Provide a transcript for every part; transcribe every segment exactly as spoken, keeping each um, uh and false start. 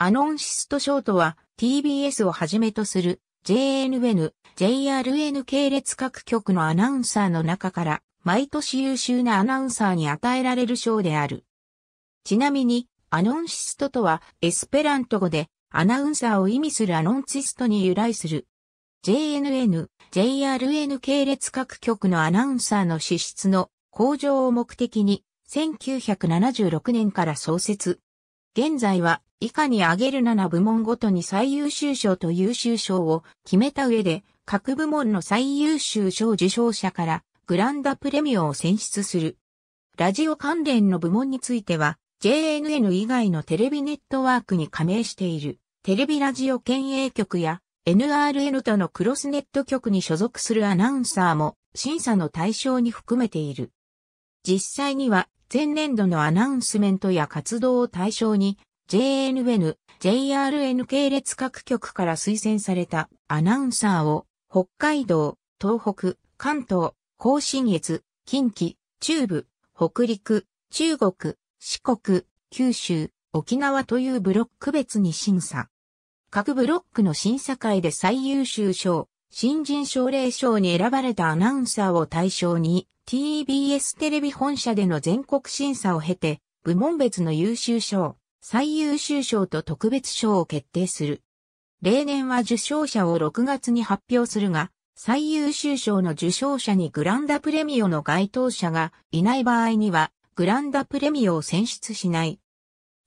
アノンシストショートは ティービーエス をはじめとする ジェイエヌエヌ、ジェイアールエヌ 系列各局のアナウンサーの中から毎年優秀なアナウンサーに与えられる賞である。ちなみにアノンシストとはエスペラント語でアナウンサーを意味するアノンシストに由来する。ジェイエヌエヌ、ジェイアールエヌ 系列各局のアナウンサーの資質の向上を目的にせんきゅうひゃくななじゅうろくねんから創設。現在は以下に挙げるなな部門ごとに最優秀賞と優秀賞を決めた上で、各部門の最優秀賞受賞者からグランドプレミオを選出する。ラジオ関連の部門については、ジェイエヌエヌ 以外のテレビネットワークに加盟しているテレビラジオ県営局やエヌアールエヌ とのクロスネット局に所属するアナウンサーも審査の対象に含めている。実際には前年度のアナウンスメントや活動を対象に ジェイエヌエヌ、ジェイアールエヌ 系列各局から推薦されたアナウンサーを北海道、東北、関東、甲信越、近畿、中部、北陸、中国、四国、九州、沖縄というブロック別に審査。各ブロックの審査会で最優秀賞、新人奨励賞に選ばれたアナウンサーを対象に ティービーエス テレビ本社での全国審査を経て部門別の優秀賞、最優秀賞と特別賞を決定する。例年は受賞者をろくがつに発表するが、最優秀賞の受賞者にグランドプレミオの該当者がいない場合にはグランドプレミオを選出しない。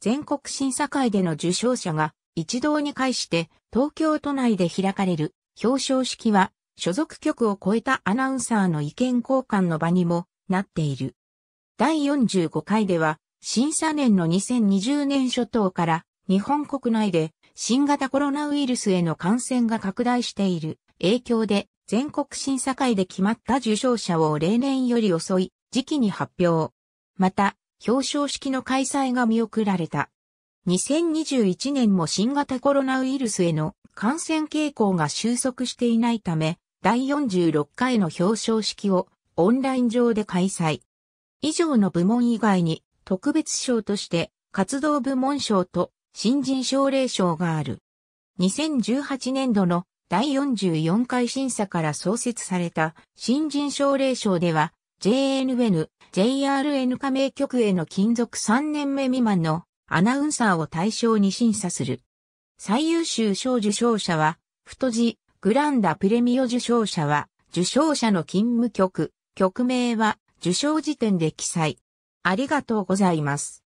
全国審査会での受賞者が一堂に会して東京都内で開かれる表彰式は所属局を超えたアナウンサーの意見交換の場にもなっている。だいよんじゅうごかいでは審査年のにせんにじゅうねん初頭から日本国内で新型コロナウイルスへの感染が拡大している影響で全国審査会で決まった受賞者を例年より遅い時期に発表。また表彰式の開催が見送られた。にせんにじゅういちねんも新型コロナウイルスへの感染傾向が収束していないため、だいよんじゅうろっかいの表彰式をオンライン上で開催。以上の部門以外に特別賞として活動部門賞と新人奨励賞がある。にせんじゅうはちねんどのだいよんじゅうよんかい審査から創設された新人奨励賞では、ジェイエヌエヌ、ジェイアールエヌ 加盟局への勤続さんねんめ未満のアナウンサーを対象に審査する。最優秀賞受賞者は、太字、グランドプレミオ受賞者は、受賞者の勤務局、局名は、受賞時点で記載。ありがとうございます。